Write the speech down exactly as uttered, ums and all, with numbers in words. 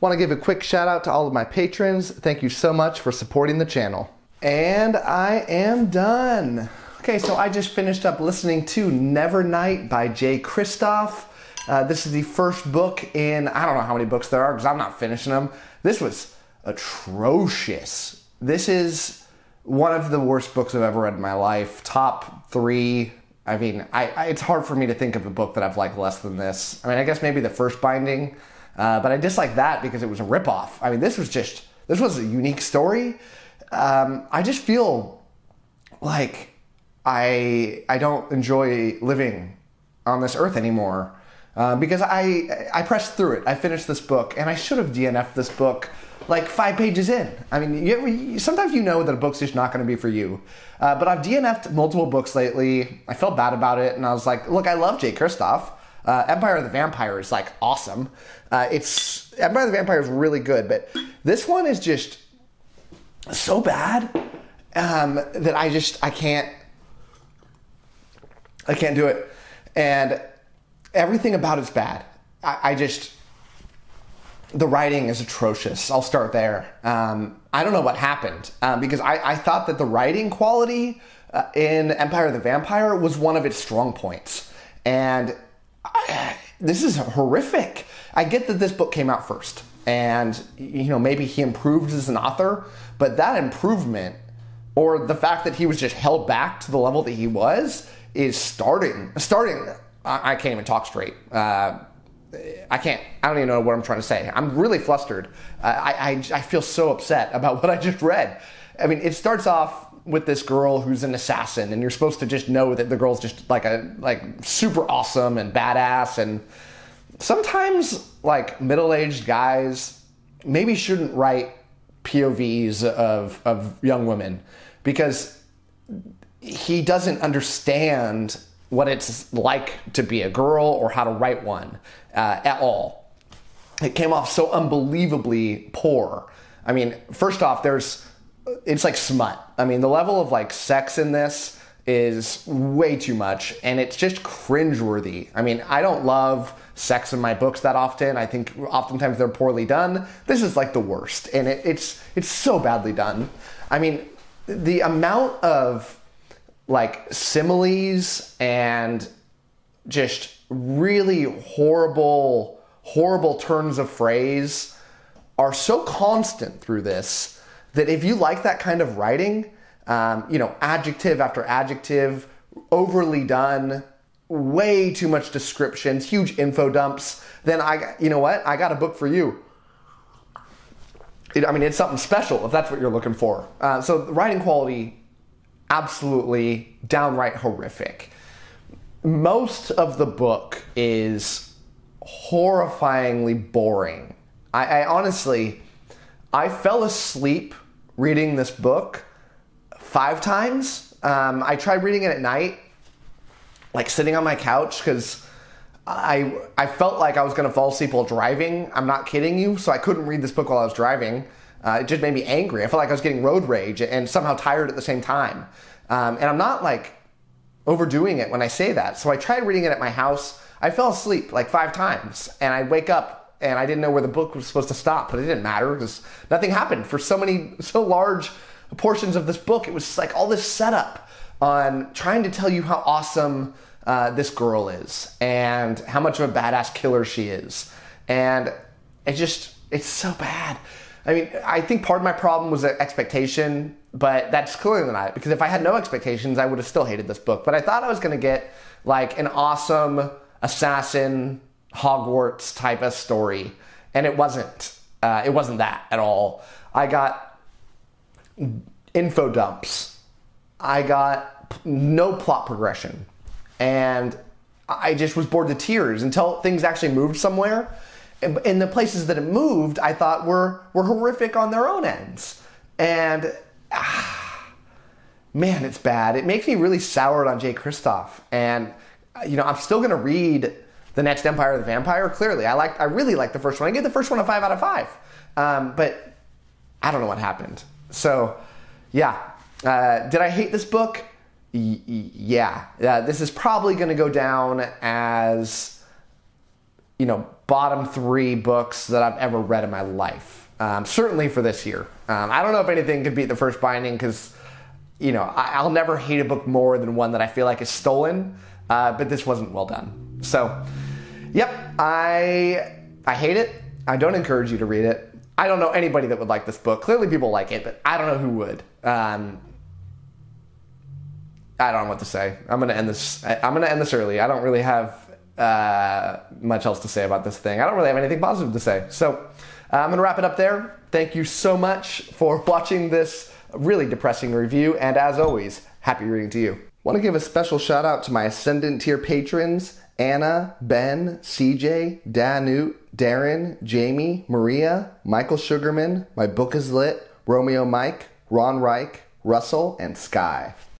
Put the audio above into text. Want to give a quick shout out to all of my patrons. Thank you so much for supporting the channel. And I am done. Okay, so I just finished up listening to Nevernight by Jay Kristoff. Uh, this is the first book in, I don't know how many books there are because I'm not finishing them. This was atrocious. This is one of the worst books I've ever read in my life. Top three. I mean, I, I, it's hard for me to think of a book that I've liked less than this. I mean, I guess maybe The First Binding. Uh, but I dislike that because it was a ripoff. I mean, this was just, this was a unique story. Um, I just feel like I, I don't enjoy living on this earth anymore uh, because I, I pressed through it. I finished this book and I should have D N F'd this book like five pages in. I mean, you, sometimes you know that a book's just not going to be for you. Uh, but I've D N F'd multiple books lately. I felt bad about it and I was like, look, I love Jay Kristoff. Uh, Empire of the Vampire is like awesome. Uh, it's Empire of the Vampire is really good, but this one is just so bad um, that I just I can't I can't do it, and everything about it's bad. I, I just the writing is atrocious. I'll start there. Um, I don't know what happened um, because I, I thought that the writing quality uh, in Empire of the Vampire was one of its strong points, and I, this is horrific. I get that this book came out first and, you know, maybe he improved as an author, but that improvement or the fact that he was just held back to the level that he was is starting, starting, I, I can't even talk straight. Uh, I can't, I don't even know what I'm trying to say. I'm really flustered. Uh, I, I, I feel so upset about what I just read. I mean, it starts off with this girl who's an assassin and you're supposed to just know that the girl's just like a like super awesome and badass, and sometimes like middle-aged guys maybe shouldn't write P O Vs of, of young women because he doesn't understand what it's like to be a girl or how to write one uh, at all. It came off so unbelievably poor. I mean, first off, there's it's like smut. I mean, the level of like sex in this is way too much and it's just cringeworthy. I mean, I don't love sex in my books that often. I think oftentimes they're poorly done. This is like the worst and it, it's, it's so badly done. I mean, the amount of like similes and just really horrible, horrible turns of phrase are so constant through this that if you like that kind of writing, um, you know, adjective after adjective, overly done, way too much descriptions, huge info dumps, then I, you know what? I got a book for you. It, I mean, it's something special if that's what you're looking for. Uh, so the writing quality, absolutely downright horrific. Most of the book is horrifyingly boring. I, I honestly, I fell asleep reading this book five times. Um, I tried reading it at night, like sitting on my couch, because I I felt like I was going to fall asleep while driving. I'm not kidding you. So I couldn't read this book while I was driving. Uh, it just made me angry. I felt like I was getting road rage and somehow tired at the same time. Um, and I'm not like overdoing it when I say that. So I tried reading it at my house. I fell asleep like five times and I'd wake up and I didn't know where the book was supposed to stop, but it didn't matter because nothing happened for so many, so large portions of this book. It was like all this setup on trying to tell you how awesome uh, this girl is and how much of a badass killer she is. And it just, it's so bad. I mean, I think part of my problem was the expectation, but that's clearly not it, because if I had no expectations, I would have still hated this book. But I thought I was gonna get like an awesome assassin, Hogwarts type of story, and it wasn't uh, it wasn't that at all. I got info dumps, I got no plot progression, and I just was bored to tears until things actually moved somewhere, and, and the places that it moved I thought were were horrific on their own ends. And ah, man, it's bad. It makes me really soured on Jay Kristoff, and you know, I'm still gonna read the next Empire of the Vampire, clearly. I liked, I really liked the first one. I gave the first one a five out of five. Um, but I don't know what happened. So, yeah. Uh, did I hate this book? Y yeah. Uh, this is probably going to go down as you know, bottom three books that I've ever read in my life. Um, certainly for this year. Um, I don't know if anything could beat The First Binding, because, you know, I, I'll never hate a book more than one that I feel like is stolen, uh, but this wasn't well done. So, yep, I I hate it. I don't encourage you to read it. I don't know anybody that would like this book. Clearly people like it, but I don't know who would. Um, I don't know what to say. I'm going to end this. I, I'm going to end this early. I don't really have uh, much else to say about this thing. I don't really have anything positive to say. So uh, I'm going to wrap it up there. Thank you so much for watching this really depressing review. And as always, happy reading to you. Want to give a special shout out to my Ascendant tier patrons, Anna, Ben, C J, Danute, Darren, Jamie, Maria, Michael Sugarman, My Book is Lit, Romeo Mike, Ron Reich, Russell, and Sky.